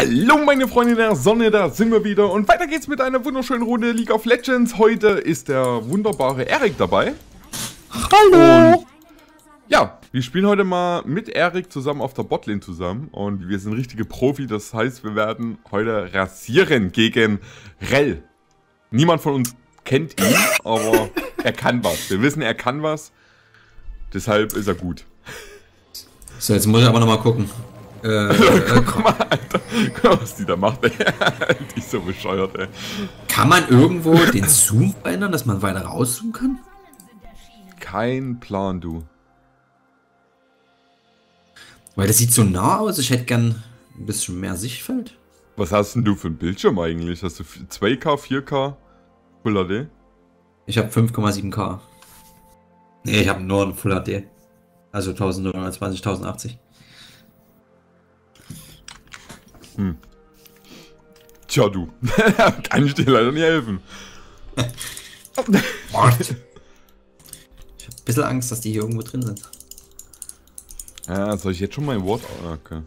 Hallo meine Freunde der Sonne, da sind wir wieder und weiter geht's mit einer wunderschönen Runde League of Legends. Heute ist der wunderbare Eric dabei. Hallo! Und ja, wir spielen heute mal mit Eric zusammen auf der Botlane zusammen und wir sind richtige Profi, das heißt wir werden heute rasieren gegen Rell. Niemand von uns kennt ihn, aber er kann was. Wir wissen, er kann was, deshalb ist er gut. So, jetzt muss ich aber nochmal gucken. Guck mal, Alter, guck mal, was die da macht, ey. Die ist so bescheuert, ey. Kann man irgendwo den Zoom verändern, dass man weiter rauszoomen kann? Kein Plan, du. Weil das sieht so nah aus, ich hätte gern ein bisschen mehr Sichtfeld. Was hast denn du für einen Bildschirm eigentlich? Hast du 2K, 4K, Full HD? Ich habe 5,7K. Nee, ich habe nur einen Full HD. Also 1920, 1080. Hm. Tja, du. Kann ich dir leider nicht helfen. Ich hab ein bisschen Angst, dass die hier irgendwo drin sind. Ja, soll ich jetzt schon mein Wort... Okay.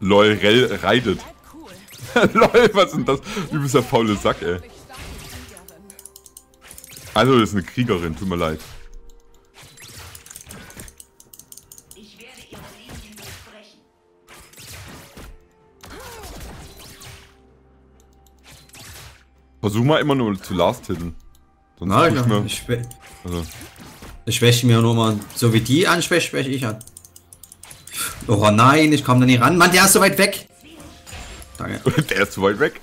Lol, Rell reitet. Lol, was ist denn das? Du bist der faule Sack, ey. Also, das ist eine Kriegerin, tut mir leid. Versuch mal immer nur zu Last-Hitten. Nein, ja. Ich schwäche mir nur mal, so wie die anschwächt, schwäche ich an. Oh nein, ich komme da nicht ran. Mann, der ist so weit weg. Danke. Der ist so weit weg.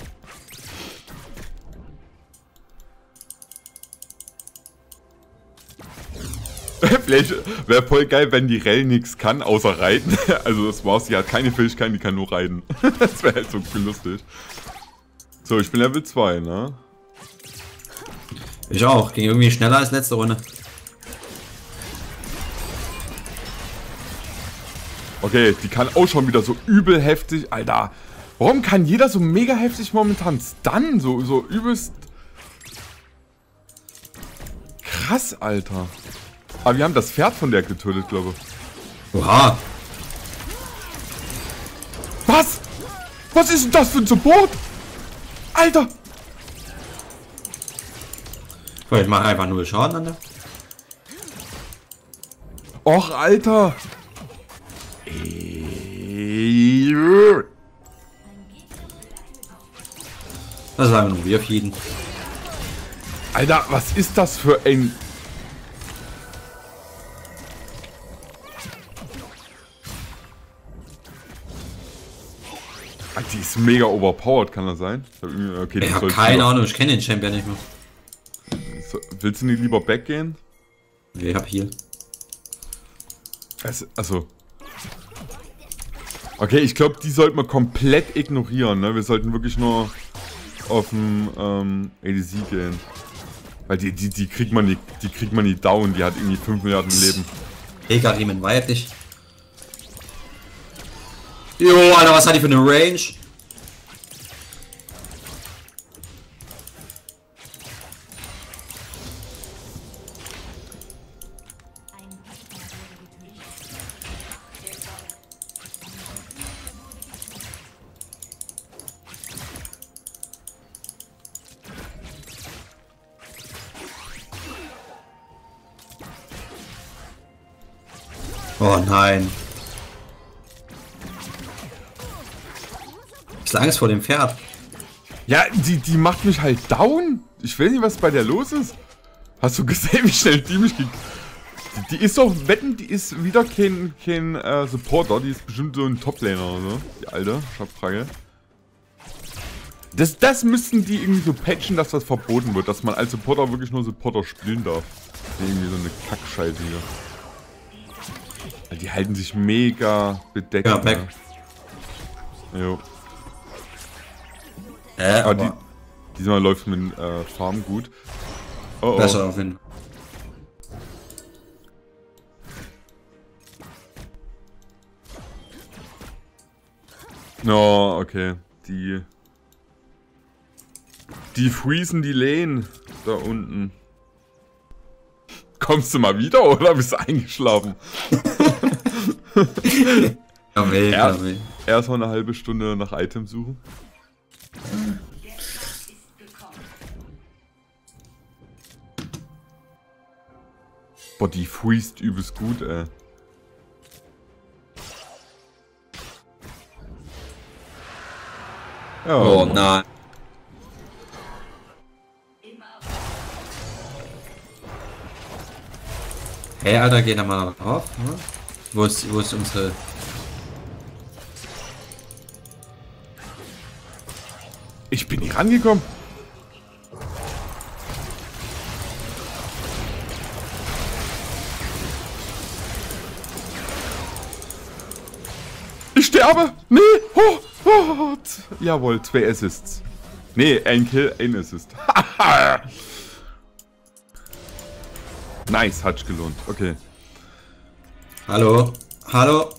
Vielleicht wäre voll geil, wenn die Rell nichts kann, außer reiten. Also das war's, sie hat keine Fähigkeiten, die kann nur reiten. Das wäre halt so lustig. So, ich bin Level 2, ne? Ich auch. Ging irgendwie schneller als letzte Runde. Okay, die kann auch schon wieder so übel heftig. Alter, warum kann jeder so mega heftig momentan stunnen? So übelst... Krass, Alter. Aber wir haben das Pferd von der getötet, glaube ich. Oha. Was? Was ist denn das für ein Support? Alter! Ich mach einfach nur Schaden an der. Och, Alter! Das war nur wir auf jeden. Alter, was ist das für ein... Die ist mega overpowered, kann das sein? Okay, ich hab keine Ahnung, ich kenne den Champion nicht mehr. So, willst du nicht lieber weggehen? Nee, ich hab Heal. Also. Okay, ich glaube, die sollten wir komplett ignorieren, ne? Wir sollten wirklich nur auf dem ADC gehen. Weil die kriegt man nicht, die kriegt man nicht down, die hat irgendwie 5 Milliarden Leben. Egal, jemand weiblich. Jo, Alter, was hat die für eine Range? Oh nein. Ich hab Angst vor dem Pferd. Ja, die macht mich halt down. Ich weiß nicht, was bei der los ist. Hast du gesehen, wie schnell die mich gekriegt? Die ist doch, wetten, die ist wieder kein Supporter. Die ist bestimmt so ein Toplaner oder so. Die alte Schafrage. Das müssten die irgendwie so patchen, dass das verboten wird. Dass man als Supporter wirklich nur Supporter spielen darf. Irgendwie so eine Kackscheiße hier. Die halten sich mega bedeckt. Ja, back. Jo. Aber diesmal läuft mit Farm gut. Oh, oh. Besser auf ihn. No, oh, okay. Die freezen die Lane da unten. Kommst du mal wieder oder bist du eingeschlafen? Erstmal eine halbe Stunde nach Items suchen. Boah, die freest übelst gut, ey. Oh, oh nein. Hey, Alter, geh da mal drauf. Hm? Wo ist unsere... Ich bin nicht rangekommen. Ich sterbe! Nee! Oh, oh. Jawohl, 2 Assists. Nee, 1 Kill, 1 Assist. Nice, hat's gelohnt. Okay. Hallo. Hallo.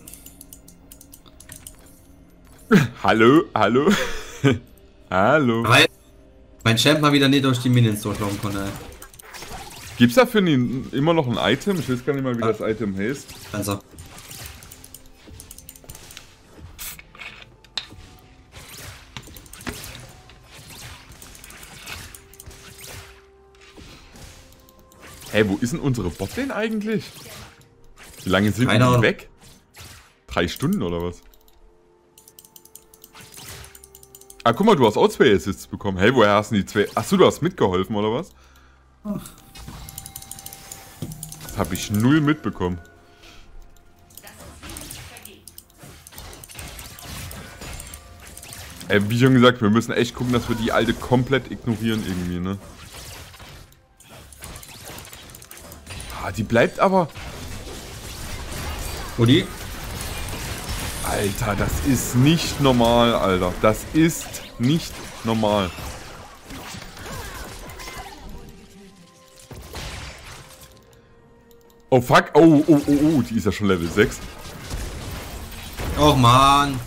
Hallo, hallo. Hallo. Weil mein Champ mal wieder nicht durch die Minions durchlaufen konnte. Gibt's dafür immer noch ein Item? Ich weiß gar nicht mal, wie das Item heißt. Also. Hey, wo ist denn unsere Botlane eigentlich? Wie lange sind wir weg? 3 Stunden oder was? Ah, guck mal, du hast auch 2 Assists bekommen. Hey, woher hast du die 2? Achso, du hast mitgeholfen oder was? Ach. Das hab ich 0 mitbekommen. Ey, wie schon gesagt, wir müssen echt gucken, dass wir die alte komplett ignorieren irgendwie, ne? Die bleibt aber... Uli? Alter, das ist nicht normal, Alter. Das ist nicht normal. Oh, fuck. Oh, oh, oh, oh. Die ist ja schon Level 6. Oh, Mann.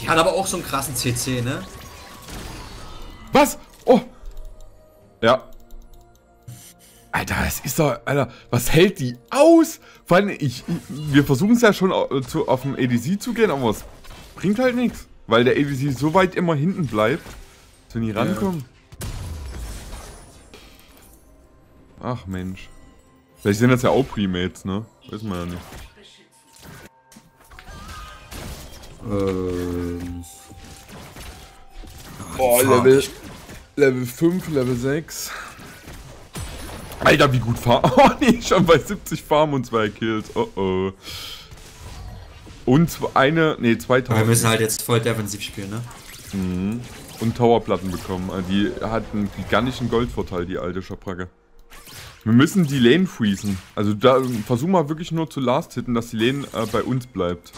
Die hat aber auch so einen krassen CC, ne? Was? Oh. Ja. Alter, das ist doch... Alter, was hält die aus? Vor allem, wir versuchen es ja schon auf den ADC zu gehen, aber es bringt halt nichts. Weil der ADC so weit immer hinten bleibt, dass wir nie rankommen. Ja. Ach Mensch. Vielleicht sind das ja auch Premates, ne? Weiß man ja nicht. Oh, Level 5, Level 6. Alter, wie gut Farm. Oh nee, schon bei 70 Farm und 2 Kills. Oh oh. Und 2000. Aber wir müssen halt jetzt voll defensiv spielen, ne? Mhm. Und Towerplatten bekommen. Die hat einen gigantischen Goldvorteil, die alte Schabracke. Wir müssen die Lane freezen. Also da versuchen wir wirklich nur zu Last-Hitten, dass die Lane bei uns bleibt.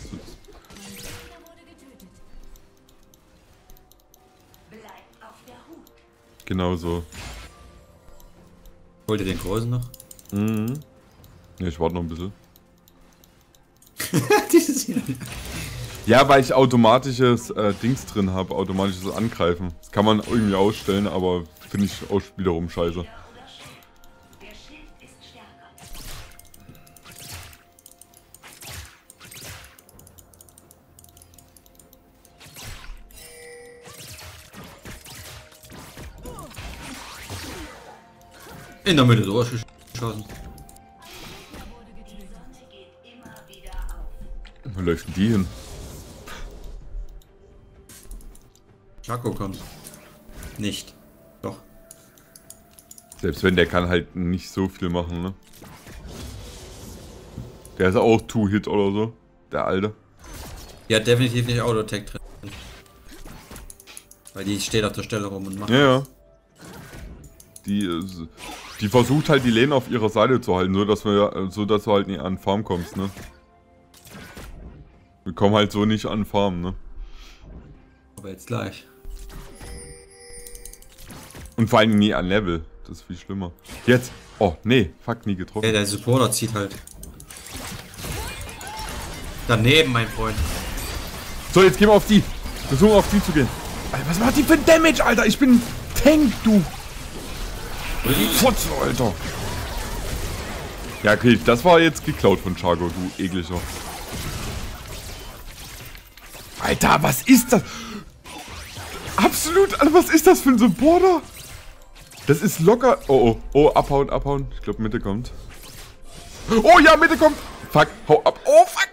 Genau so. Wollt ihr den Großen noch? Mhm. Ja, ich warte noch ein bisschen. Ja, weil ich automatisches Dings drin habe, automatisches Angreifen. Das kann man irgendwie ausstellen, aber finde ich auch wiederum scheiße. In der Mitte durchgeschossen. Wo läuft denn die hin? Shaco kommt. Nicht. Doch. Selbst wenn, der kann halt nicht so viel machen, ne? Der ist auch Two-Hit oder so. Der Alte. Die hat definitiv nicht Autotech drin. Weil die steht auf der Stelle rum und macht. Ja, ja. Die versucht halt die Lane auf ihrer Seite zu halten, so dass du halt nicht an Farm kommst, ne? Wir kommen halt so nicht an Farm, ne? Aber jetzt gleich. Und vor allem nie an Level, das ist viel schlimmer. Jetzt! Oh, nee, fuck, nie getroffen. Ja, der Supporter zieht halt. Daneben, mein Freund. So, jetzt gehen wir auf die. Versuchen auf die zu gehen. Alter, was macht die für Damage, Alter? Ich bin ein Tank, du! Fotze, Alter! Ja, okay, das war jetzt geklaut von Shaco, du ekliger. Alter, was ist das? Absolut, Alter, was ist das für ein Supporter? Das ist locker. Oh, oh, oh, abhauen, abhauen. Ich glaube, Mitte kommt. Oh ja, Mitte kommt. Fuck, hau ab. Oh, fuck.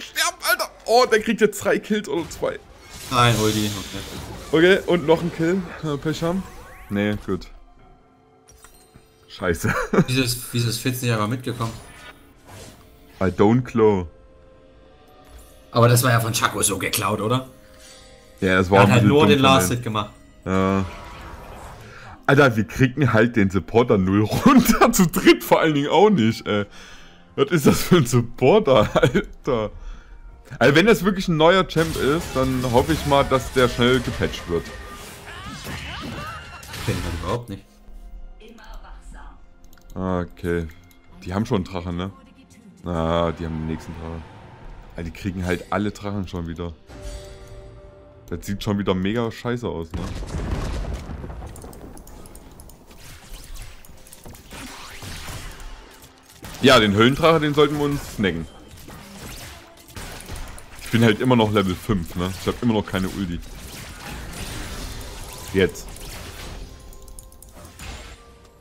Sterb, Alter. Oh, der kriegt jetzt 3 Kills oder 2. Nein, Ulti. Okay, und noch ein Kill. Pech haben. Nee, gut. Scheiße. Wieso ist Fitz nicht einfach mitgekommen? I don't claw. Aber das war ja von Shaco so geklaut, oder? Ja, das war. Er hat halt nur den Last-Hit gemacht. Ja. Alter, wir kriegen halt den Supporter 0 runter, zu dritt vor allen Dingen auch nicht, ey. Was ist das für ein Supporter, Alter? Also wenn das wirklich ein neuer Champ ist, dann hoffe ich mal, dass der schnell gepatcht wird. Finde ich überhaupt nicht. Okay. Die haben schon einen Drachen, ne? Ah, die haben den nächsten Drachen. Also die kriegen halt alle Drachen schon wieder. Das sieht schon wieder mega scheiße aus, ne? Ja, den Höllendrache, den sollten wir uns snacken. Ich bin halt immer noch Level 5, ne? Ich habe immer noch keine Ulti. Jetzt.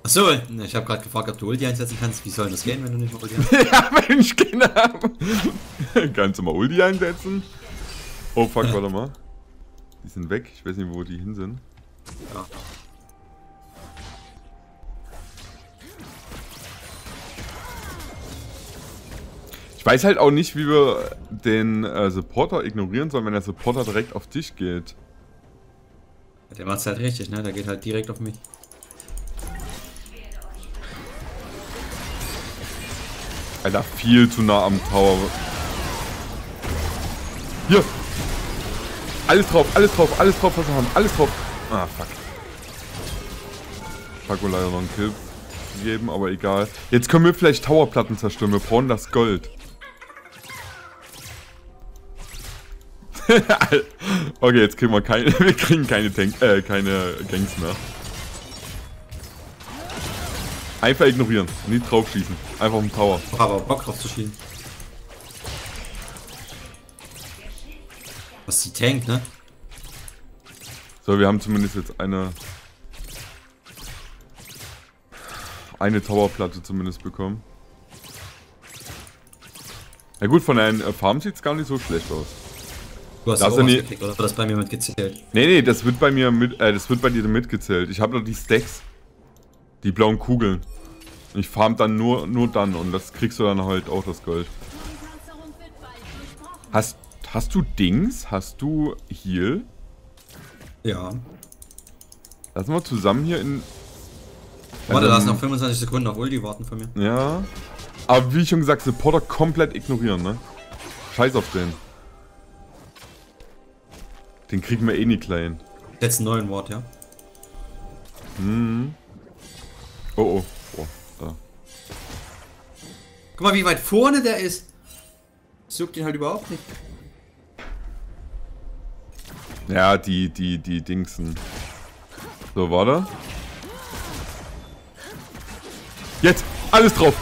Achso, ich habe gerade gefragt, ob du Ulti einsetzen kannst. Wie soll das gehen, wenn du nicht mal Ulti einsetzt? Ja, wenn ich keine habe. Kannst du mal Ulti einsetzen? Oh fuck, warte mal. Die sind weg. Ich weiß nicht, wo die hin sind. Ja. Ich weiß halt auch nicht, wie wir den Supporter ignorieren sollen, wenn der Supporter direkt auf dich geht. Der macht's halt richtig, ne? Der geht halt direkt auf mich. Alter, viel zu nah am Tower. Hier! Alles drauf, alles drauf, alles drauf, was wir haben, alles drauf. Ah, fuck. Shaco leider noch einen Kill gegeben, aber egal. Jetzt können wir vielleicht Towerplatten zerstören, wir brauchen das Gold. Okay, jetzt kriegen wir keine. Wir kriegen keine Tanks, keine Gangs mehr. Einfach ignorieren. Nicht drauf schießen. Einfach im Tower. Aber Bock drauf zu schießen. Was die Tank, ne? So, wir haben zumindest jetzt eine Towerplatte zumindest bekommen. Na gut, von einem Farm sieht es gar nicht so schlecht aus. Du hast das gekriegt, oder? War das bei mir mitgezählt? Nee, nee, das wird bei mir mit, das wird bei dir mitgezählt. Ich habe noch die Stacks, die blauen Kugeln. Ich farm dann nur dann und das kriegst du dann halt auch das Gold. Hast du Dings? Hast du Heal? Ja. Lass mal zusammen hier in. Warte, lass noch 25 Sekunden auf Ulti warten von mir. Ja. Aber wie ich schon gesagt, Supporter komplett ignorieren, ne? Scheiß auf den. Den kriegen wir eh nie klein. Jetzt einen neuen Ward, ja? Mhm. Oh, oh, oh, da. Guck mal, wie weit vorne der ist. Sucht ihn halt überhaupt nicht. Ja, die Dingsen. So, warte. Jetzt! Alles drauf!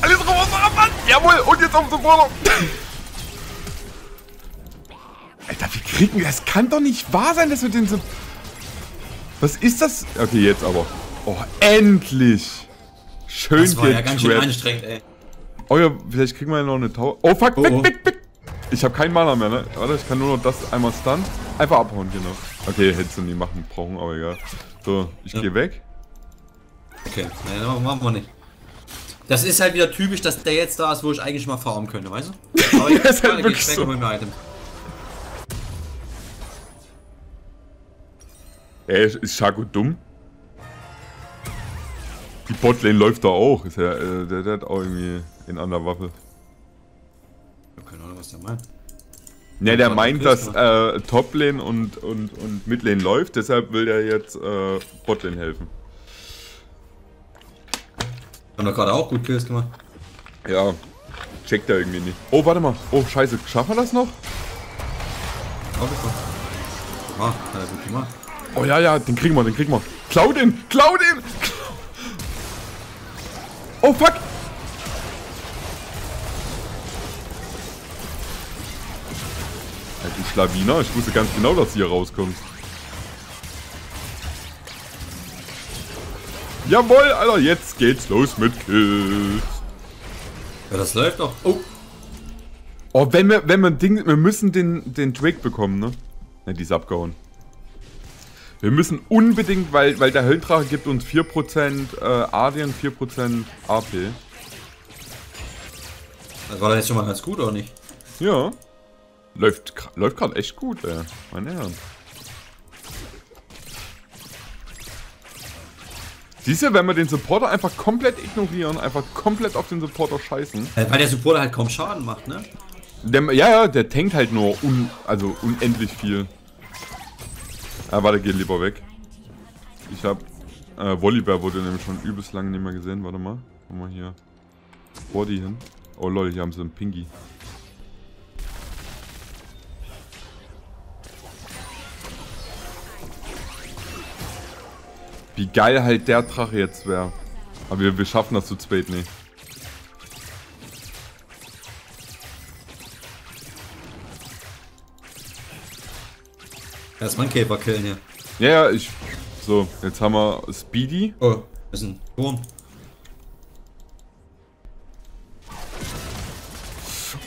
Alles drauf auf den Mann! Jawohl! Und jetzt auf Supporter! Alter, wir kriegen... Das kann doch nicht wahr sein, dass wir den so... Was ist das? Okay, jetzt aber. Oh, endlich! Schön getrapped. Das war ja ganz schön anstrengend, ey. Oh ja, vielleicht kriegen wir ja noch eine Tower... Oh fuck, oh, weg, oh, weg, weg! Ich habe keinen Mana mehr, ne? Warte, ich kann nur noch das einmal stunnen. Einfach abhauen, genau. Okay, hättest du nie machen brauchen, aber egal. So, ich gehe weg. Okay, nein, machen wir nicht. Das ist halt wieder typisch, dass der jetzt da ist, wo ich eigentlich mal farmen könnte, weißt du? Aber jetzt ist halt wirklich so. Ey, ist Shaco dumm? Die Botlane läuft da auch. Ist ja, der hat auch irgendwie in anderer Waffe. Keine Ahnung, was der meint. Ne, der meint, dass Toplane und Midlane läuft, deshalb will der jetzt Botlane helfen. Haben wir gerade auch gut Kills gemacht. Ja, checkt er irgendwie nicht. Oh, warte mal. Oh, scheiße. Schaffen wir das noch? Ah, das ist gut gemacht. Oh ja, ja, den kriegen wir, den kriegen wir. Klau den! Klau den! Oh, fuck! Ja, du Schlawiner, ich wusste ganz genau, dass du hier rauskommst. Jawohl, Alter, jetzt geht's los mit Kills. Ja, das läuft doch. Oh. Oh, wenn wir ein Ding... Wir müssen den Drake bekommen, ne? Ne, die ist abgehauen. Wir müssen unbedingt, weil der Höllendrache gibt uns 4% Adrian, 4% AP. Das war doch jetzt schon mal ganz gut, oder nicht? Ja. Läuft gerade echt gut, ey. Meine Herren. Siehst du, wenn wir den Supporter einfach komplett ignorieren, einfach komplett auf den Supporter scheißen. Weil der Supporter halt kaum Schaden macht, ne? Der tankt halt nur unendlich viel. Ah, warte, geh lieber weg. Ich hab... Volibear wurde nämlich schon übelst lange nicht mehr gesehen, warte mal. Komm mal hier. Body hin. Oh lol, hier haben sie einen Pinky. Wie geil halt der Drache jetzt wäre. Aber wir schaffen das zu zweit nicht. Erstmal einen Käfer killen hier. Ja, ich... So, jetzt haben wir Speedy. Oh, das ist ein Turm.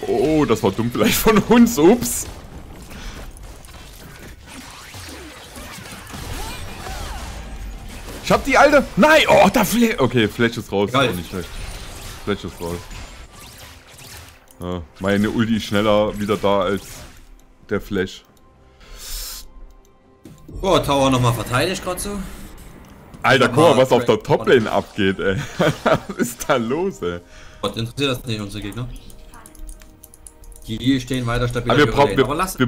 Oh, das war dumm vielleicht von uns, ups. Ich hab die alte! Nein! Oh, da Flash! Okay, Flash ist raus. Geil. Auch nicht schlecht. Flash ist raus. Ja, meine Ulti ist schneller wieder da als der Flash. Boah, Tower nochmal verteidigt gerade so. Alter, guck mal, was auf der Toplane abgeht, ey. Was ist da los, ey? Gott, interessiert das nicht unsere Gegner. Die stehen weiter stabil. Aber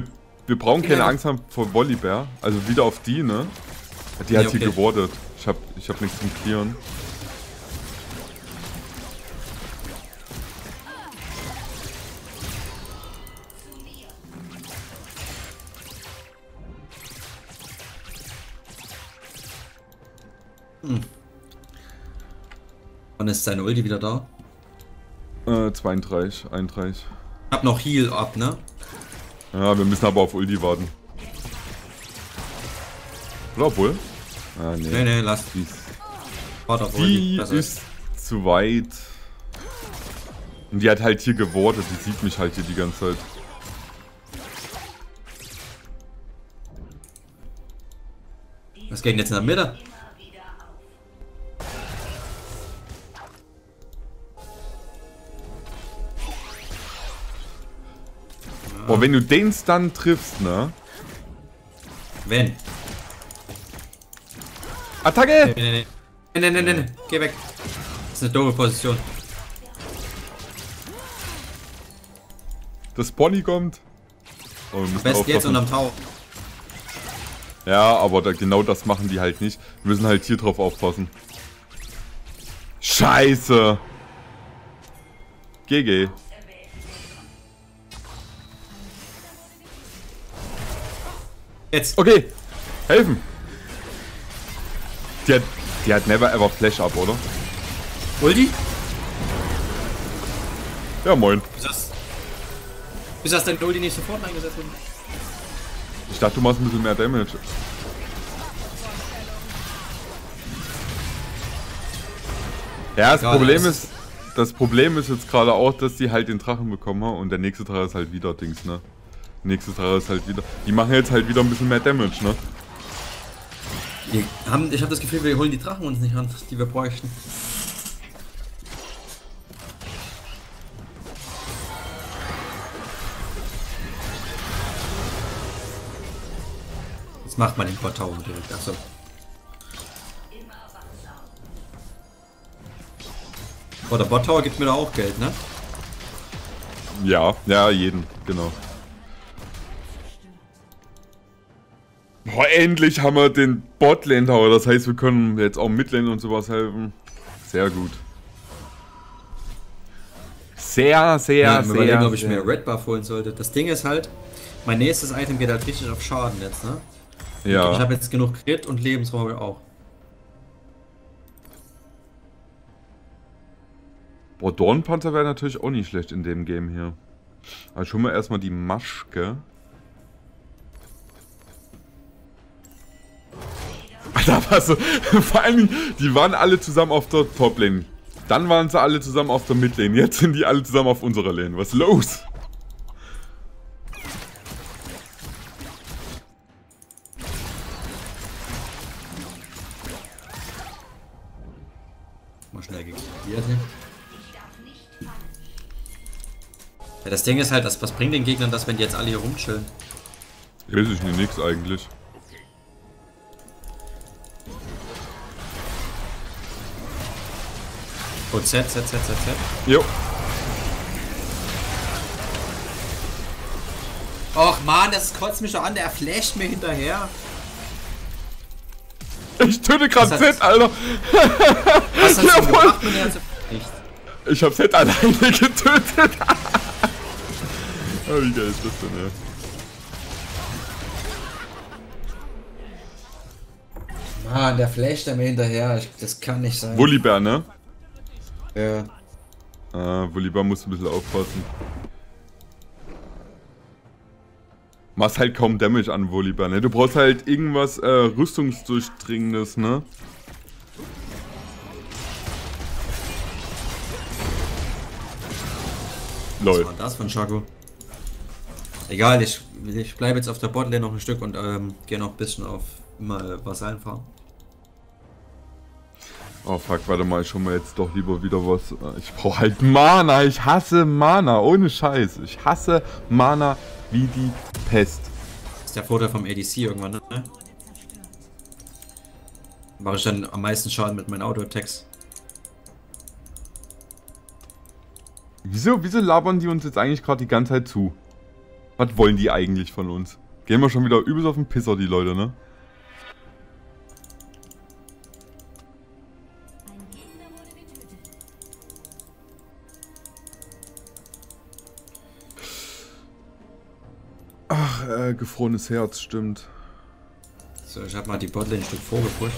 wir brauchen keine Angst haben vor Volibear. Also wieder auf die, ne? Die hat sie gewardet. Ich hab nichts zum Clearen. Hm. Wann ist seine Ulti wieder da? 32, 31. Ich hab noch Heal ab, ne? Ja, wir müssen aber auf Ulti warten. Oder obwohl? Ah, nee. Nee, lass die. Die ist zu weit. Und die hat halt hier gewartet, die sieht mich halt hier die ganze Zeit. Was geht denn jetzt in der Mitte? Boah, wenn du den Stun triffst, ne? Wenn. Attacke! Nee. Geh weg. Das ist eine doofe Position. Das Pony kommt. Oh, am besten jetzt unterm Tau. Ja, aber genau das machen die halt nicht. Wir müssen halt hier drauf aufpassen. Scheiße! GG. Jetzt. Okay. Helfen. Die hat never ever Flash ab, oder? Ulti? Ja, moin. Ist das denn Ulti nicht sofort eingesetzt worden? Ich dachte, du machst ein bisschen mehr Damage. Ja, das Problem ist jetzt gerade auch, dass die halt den Drachen bekommen haben und der nächste Drache ist halt wieder Dings, ne? Die machen jetzt halt wieder ein bisschen mehr Damage, ne? Ich habe das Gefühl, wir holen die Drachen uns nicht an, die wir bräuchten. Jetzt macht man den Portal direkt, achso. Boah, der Bot Tower gibt mir da auch Geld, ne? Ja, jeden, genau. Boah, endlich haben wir den Botlane Tower, das heißt, wir können jetzt auch Midlane und sowas helfen. Sehr gut. Sehr. Ich überlege, ob ich mir Red Buff holen sollte. Das Ding ist halt, mein nächstes Item geht halt richtig auf Schaden jetzt, ne? Ja. Ich habe jetzt genug Crit und Lebensraum auch. Boah, Dornpanther wäre natürlich auch nicht schlecht in dem Game hier. Also schon mal erstmal die Maschke. Alter, was? Vor allen Dingen, die waren alle zusammen auf der Top-Lane. Dann waren sie alle zusammen auf der Mid-Lane. Jetzt sind die alle zusammen auf unserer Lane. Was ist los? Mal schnell geklärt. Ja, das Ding ist halt, was bringt den Gegnern das, wenn die jetzt alle hier rumchillen? Weiß ich nix eigentlich. Und Z. Jo. Och man, das kotzt mich doch an, der flasht mir hinterher. Ich töte gerade Z, Alter. Was hast du gemacht, wenn er Z? Nichts. Ich hab Z alleine getötet. Oh, wie geil ist das denn, ja? Mann, der flasht mir hinterher. Das kann nicht sein. Volibear, ne? Ja. Ah, Volibear musst du ein bisschen aufpassen. Machst halt kaum Damage an Volibear, ne? Du brauchst halt irgendwas Rüstungsdurchdringendes, ne? Lol. Was war das von Shaco? Egal, ich bleibe jetzt auf der Botlane noch ein Stück und gehe noch ein bisschen auf Vasallen farmen. Oh fuck, warte mal, ich hol mir jetzt doch lieber wieder was. Ich brauche halt Mana, ich hasse Mana, ohne Scheiß. Ich hasse Mana wie die Pest. Das ist der Vorteil vom ADC irgendwann, ne? Mache ich dann am meisten Schaden mit meinen Auto-Attacks. Wieso labern die uns jetzt eigentlich gerade die ganze Zeit zu? Was wollen die eigentlich von uns? Gehen wir schon wieder übelst auf den Pisser, die Leute, ne? Ach, gefrorenes Herz, stimmt. So, ich hab mal die Botlane ein Stück vorgepusht.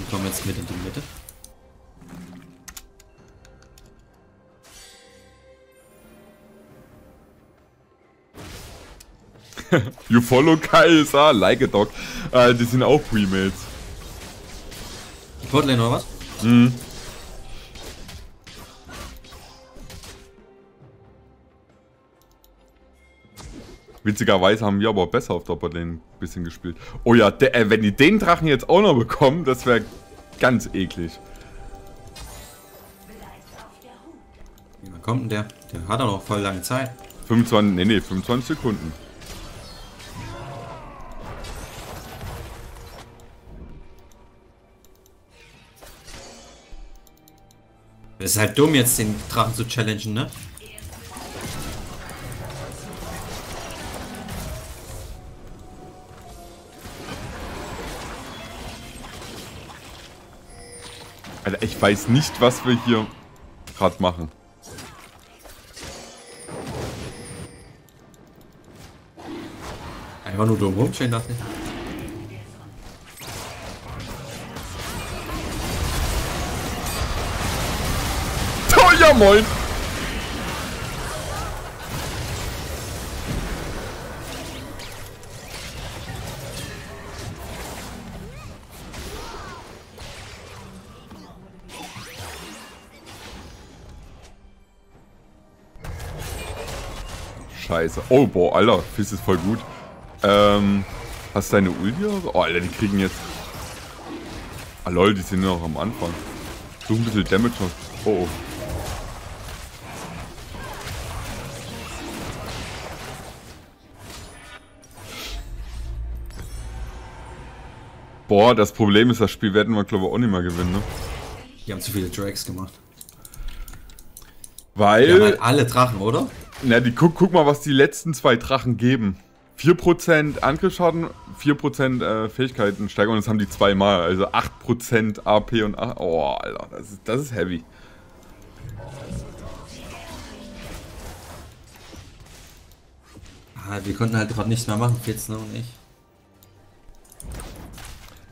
Die kommen jetzt mit in die Mitte. You follow Kaiser, like a dog. Die sind auch Premates. Die Botlane oder was? Mhm. Witzigerweise haben wir aber besser auf der Botlane ein bisschen gespielt. Oh ja, wenn die den Drachen jetzt auch noch bekommen, das wäre ganz eklig. Wann kommt denn der? Der hat doch noch voll lange Zeit. 25 Sekunden. Es ist halt dumm, jetzt den Drachen zu challengen, ne? Alter, ich weiß nicht, was wir hier gerade machen. Einfach nur dumm rumchillen lassen. Ja, moin! Scheiße. Oh, boah, Alter. Fizz ist voll gut. Hast du deine Ulti? Oh, Alter, die kriegen jetzt... Ah, lol, die sind noch am Anfang. So ein bisschen Damage noch. Oh, oh. Boah, das Problem ist, das Spiel werden wir, glaube ich, auch nicht mehr gewinnen, ne? Die haben zu viele Drags gemacht. Weil... Die haben halt alle Drachen, oder? Na, die guck mal, was die letzten zwei Drachen geben. 4% Angriffsschaden, 4% Fähigkeiten steigen und das haben die zweimal. Also 8% AP und... Oh, Alter, das ist heavy. Ah, wir konnten halt gerade nichts mehr machen, Kids, ne, und ich.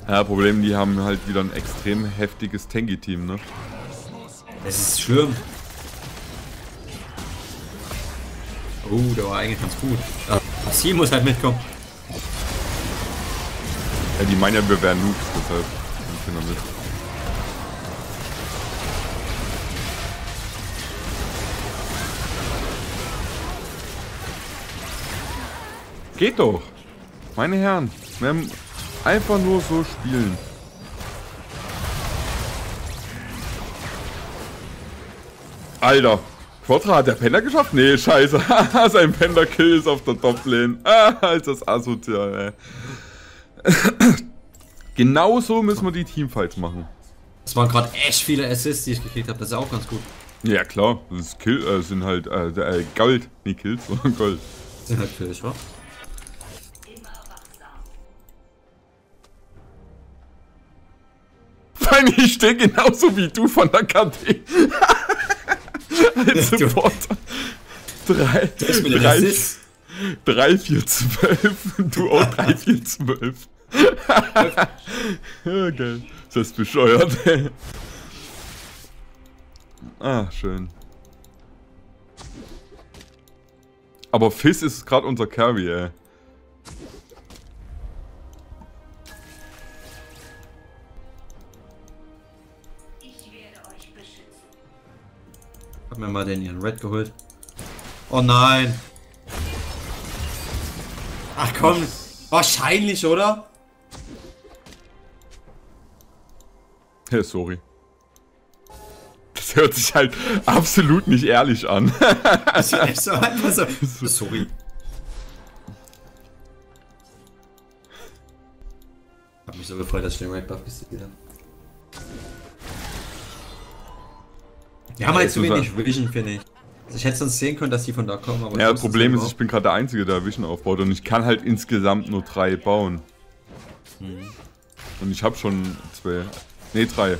Ja, Problem, die haben halt wieder ein extrem heftiges Tanky-Team, ne? Es ist schlimm. Oh, der war eigentlich ganz gut. Sie muss halt mitkommen. Ja, die meinen ja, wir wären Noobs, deshalb sind wir mit. Geht doch! Meine Herren, wir haben einfach nur so spielen. Alter, Quadra hat der Pender geschafft? Nee, scheiße. Sein Pender-Kill ist auf der Top-Lane. Ah, ist das asozial, ey. Genauso müssen wir die Teamfights machen. Das waren gerade echt viele Assists, die ich gekriegt habe. Das ist auch ganz gut. Ja, klar. Das ist Kill, sind halt Gold. Nicht Kills, sondern Gold. Sind halt Kills, wa? Ich stehe genauso wie du von der KD. Als Supporter. 3, 4, 12. Du auch 3, 4, 12. Okay. Ist das bescheuert? Ah, schön. Aber Fizz ist gerade unser Carry, ey. Hab mir mal den ihren Red geholt. Oh nein! Ach komm! Wahrscheinlich, oder? Hey, sorry. Das hört sich halt absolut nicht ehrlich an. Das ist echt so einfach so. Sorry. Hab mich so gefreut, dass ich den Red Buff gesehen habe. Wir haben halt zu wenig Vision, finde ich. Also ich hätte sonst sehen können, dass die von da kommen. Aber ja, das Problem ist, ich bin gerade der Einzige, der Vision aufbaut. Und ich kann halt insgesamt nur 3 bauen. Hm. Und ich habe schon 2. Ne, 3.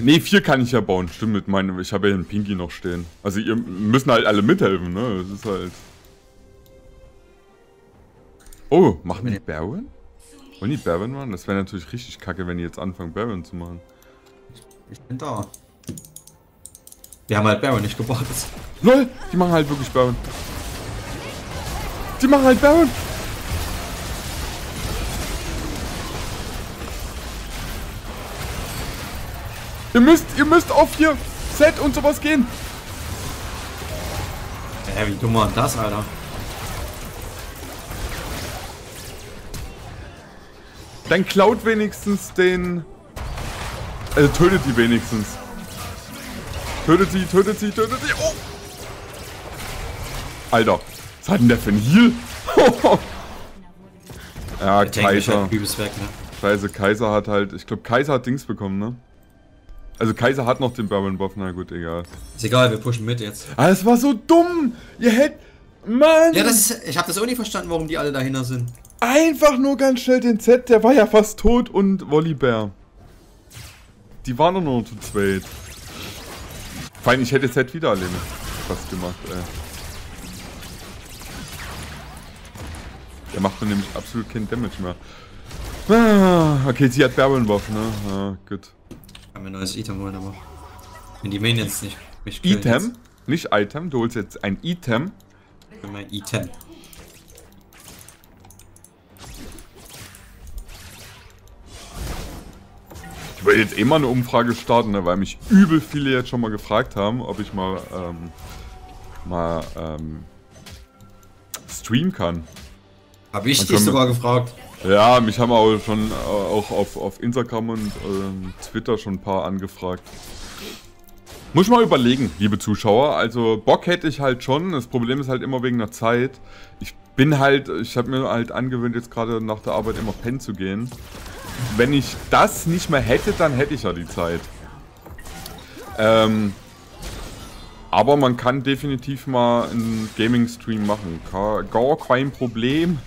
Ne, 4 kann ich ja bauen. Stimmt, mit meinem. Ich habe ja den Pinky noch stehen. Also, ihr müssen halt alle mithelfen, ne? Das ist halt. Oh, machen wir die Baron? Wollen die Baron machen? Das wäre natürlich richtig kacke, wenn die jetzt anfangen, Baron zu machen. Ich bin da. Wir haben halt Baron nicht gebaut. LOL! Die machen halt wirklich Baron. Die machen halt Baron! Ihr müsst auf hier Set und sowas gehen! Wie dumm war das, Alter? Dann klaut wenigstens den... Also tötet die wenigstens. Tötet sie. Oh! Alter, was hat denn der für ein Heal? Ja, Kaiser. Scheiße, Kaiser hat halt... Ich glaube, Kaiser hat Dings bekommen, ne? Also Kaiser hat noch den Baron Buff. Na gut, egal. Ist egal, wir pushen mit jetzt. Ah, das war so dumm! Ihr hättet... Mann! Ja, das ist... Ich habe das auch nicht verstanden, warum die alle dahinter sind. Einfach nur ganz schnell den Z. Der war ja fast tot und Volibear. Die waren doch nur zu zweit. Vor allem, ich hätte jetzt halt wieder alleine was gemacht, ey. Der macht mir nämlich absolut keinen Damage mehr. Ah, okay, sie hat Baron-Buff, ne? Ah, gut. Ich kann mir ein neues Item holen, aber... Wenn die Main jetzt nicht... Item? Nicht Item, du holst jetzt ein Item. Ich will mein Item. Ich will jetzt eh mal eine Umfrage starten, ne, weil mich übel viele jetzt schon mal gefragt haben, ob ich mal, streamen kann. Hab ich dich sogar gefragt. Ja, mich haben auch schon auch auf Instagram und Twitter schon ein paar angefragt. Muss ich mal überlegen, liebe Zuschauer. Also Bock hätte ich halt schon. Das Problem ist halt immer wegen der Zeit. Ich habe mir halt angewöhnt, jetzt gerade nach der Arbeit immer pennen zu gehen. Wenn ich das nicht mehr hätte, dann hätte ich ja die Zeit. Aber man kann definitiv mal einen Gaming-Stream machen. Gar kein Problem.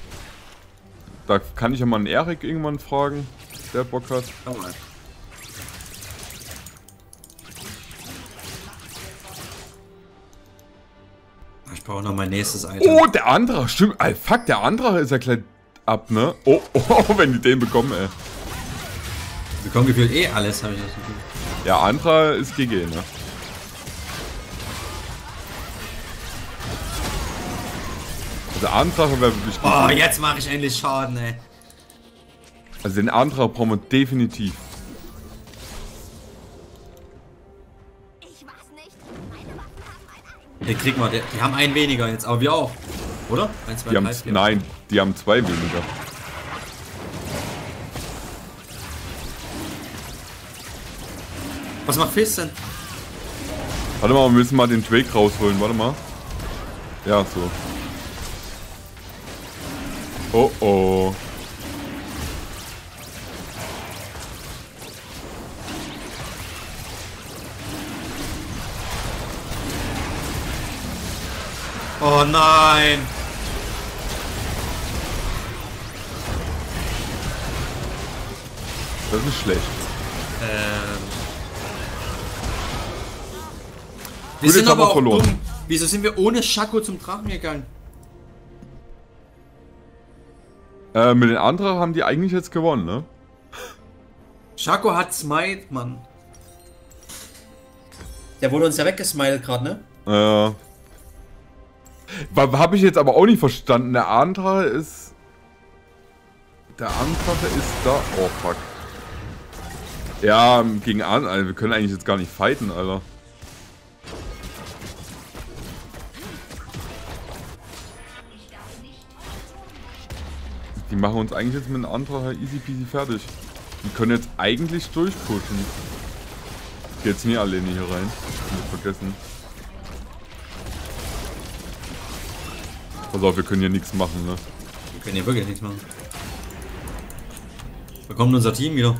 Da kann ich ja mal einen Eric irgendwann fragen, der Bock hat. Ich brauche noch mein nächstes Item. Oh, der Andra, stimmt. Ay, fuck, der Andra ist ja gleich ab, ne? Oh, wenn die den bekommen, ey. Wir kommen gefühlt eh alles, habe ich das Gefühl. Ja, Andra ist GG, ne? Also Andra wäre wirklich gut. Oh, jetzt mache ich endlich Schaden, ey. Also den Andra brauchen wir definitiv. Den kriegen wir, die haben einen weniger jetzt, aber wir auch. Oder? Ein, zwei, die drei, haben, nein, die haben zwei weniger. Was macht Fizz denn? Warte mal, wir müssen mal den Drake rausholen, warte mal. Ja, so. Oh oh. Oh nein! Das ist schlecht. Wir sind aber auch verloren. Dumm. Wieso sind wir ohne Shaco zum Drachen gegangen? Mit den anderen haben die eigentlich jetzt gewonnen, ne? Shaco hat Smite, Mann. Der wurde uns ja weggesmilet gerade, ne? Ja. Habe ich jetzt aber auch nicht verstanden. Der Andra ist... Der Andra ist da... Oh, fuck. Ja, gegen Andra... Also wir können eigentlich jetzt gar nicht fighten, Alter. Die machen uns eigentlich jetzt mit dem Andra easy peasy fertig. Die können jetzt eigentlich durchpushen. Geht's mir alleine hier rein. Nicht vergessen. Pass auf, wir können hier nichts machen, ne? Wir können hier wirklich nichts machen. Da kommt unser Team wieder.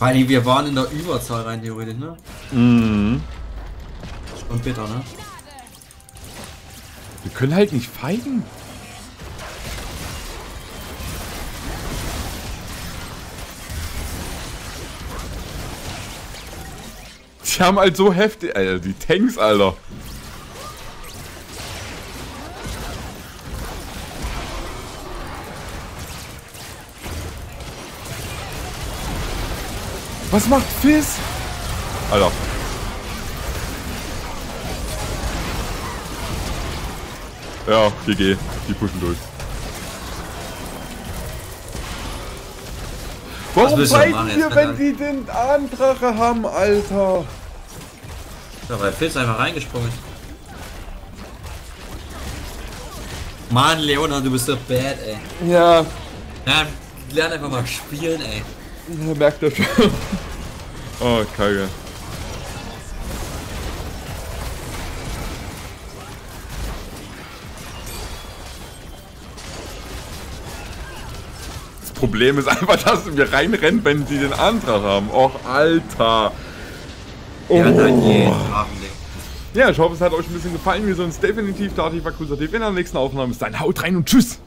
Weil wir waren in der Überzahl rein, theoretisch, ne? Mhm. Und bitter, ne? Wir können halt nicht fighten. Die haben halt so heftig, Alter, die Tanks, Alter. Was macht Fizz? Alter. Ja, GG, die pushen durch. Warum fighten wir, wenn die den Andrache haben, Alter? Ja, weil Fizz einfach reingesprungen ist. Mann, Leona, du bist so bad, ey. Ja. Ja, lern einfach mal spielen, ey. Ja, merkt das schon. Oh, kacke. Das Problem ist einfach, dass wir reinrennen, wenn sie den Antrag haben. Och, Alter. Oh. Ja, ich hoffe, es hat euch ein bisschen gefallen. Wir sehen uns definitiv da. Ich war Crusader in der nächsten Aufnahme. Bis dann, haut rein und tschüss.